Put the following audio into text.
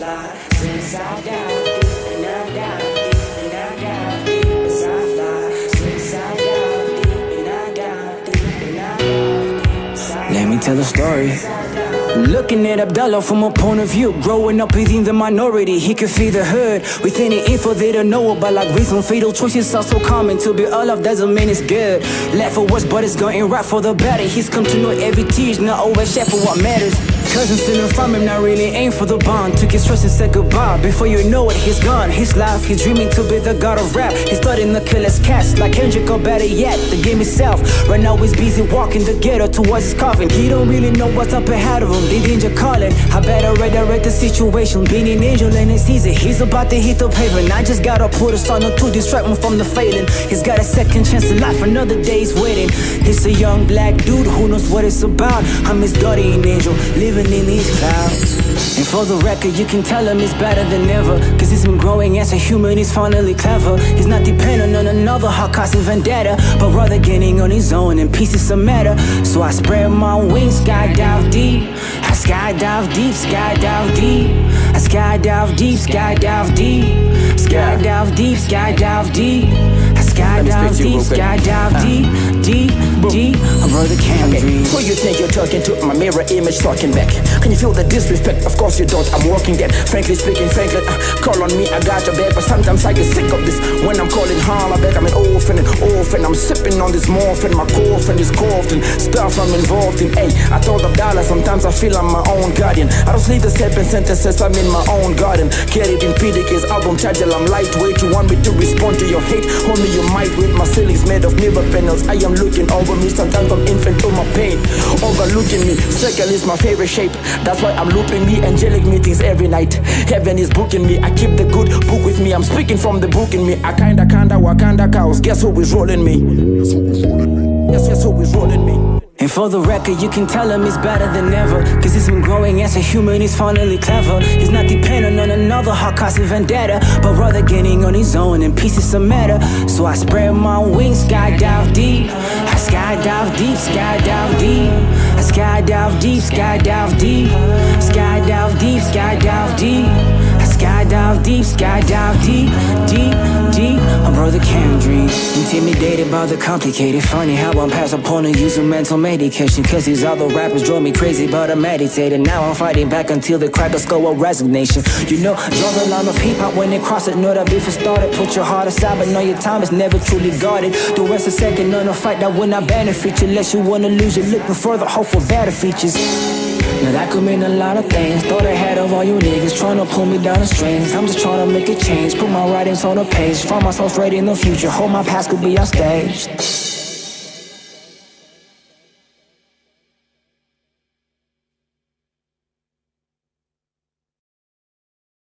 fly, since I died, and I died, and I died, as I fly, since I died, and I died, and I died. Let me tell a story. Looking at Abdallah from a point of view, growing up within the minority, he could feed the herd with any info they don't know about, like reason fatal choices are so common. To be all of doesn't mean it's good. Left for what's but it's going right for the better. He's come to know every teach, not always share for what matters. Cousins still in from him, not really aim for the bond. Took his trust and said goodbye, before you know it, he's gone. His life, he's dreaming to be the god of rap. He's starting to kill his cats, like Kendrick or better yet, the game itself. Right now he's busy walking the ghetto towards his coffin. He don't really know what's up ahead of him, the danger calling. I better redirect the situation, being an angel and it's easy. He's about to hit the pavement, I just gotta put a sign up to distract him from the failing. He's got a second chance in life, another day's waiting. He's a young black dude who knows what it's about. I'm his guardian angel, living in these clouds. And for the record, you can tell him he's better than ever, cause he's been growing as a human, he's finally clever. He's not dependent on another Hawkeye vendetta, but rather getting on his own and pieces of matter. So I spread my wings, skydive deep, I skydive deep, skydive deep, I skydive deep, skydive deep, skydive deep, skydive deep, I skydive deep, skydive deep, deep, I'm brother can't breathe. Who you think you're talking to? My mirror image talking back. Can you feel the disrespect? Of course you don't, I'm walking that. Frankly speaking, frankly, call on me, I got your back. But sometimes I get sick of this, when I'm calling holler back. I'm an orphan, I'm sipping on this morphine. My coffin is coughed in stuff I'm involved in. Ay, I told Abdallah, sometimes I feel I'm my own guardian. I don't sleep the separate sentences, I'm in my own garden. Carried in PDK's album title, I'm lightweight. You want me to respond to your hate? Homie, you might wait. My ceiling's made of mirror panels, I am looking over me. Sometimes I'm infant to my pain, overlooking me. Circle is my favorite shape, that's why I'm looping me. Angelic meetings every night, heaven is booking me. I keep the good book with me, I'm speaking from the book in me. I kinda Wakanda cows, guess who is rolling me? Guess who is rolling me? Guess who is rolling me? And for the record, you can tell him he's better than ever, cause he's been growing as a human, he's finally clever. He's not dependent on another Hawkeye vendetta, but rather getting on his own and pieces of matter. So I spread my wings, skydive deep, I skydive deep, skydive deep, I skydive deep, skydive deep, skydive deep, skydive deep, I skydive deep, skydive deep, I'm brother can't dream. Intimidated by the complicated, funny how I'm passed upon and using mental medication, cause these other rappers drove me crazy, but I meditated. Now I'm fighting back until the crackers go a resignation. You know, draw the line of hip-hop when they cross it. Know that beef is started, put your heart aside, but know your time is never truly guarded. The rest a second on a fight that will not benefit you, unless you wanna lose, you're looking further, hope for better features. Now that could mean a lot of things. Thought ahead of all you niggas trying to pull me down the strings. I'm just trying to make a change, put my writings on a page, find myself right in the future, hope my past could be on stage.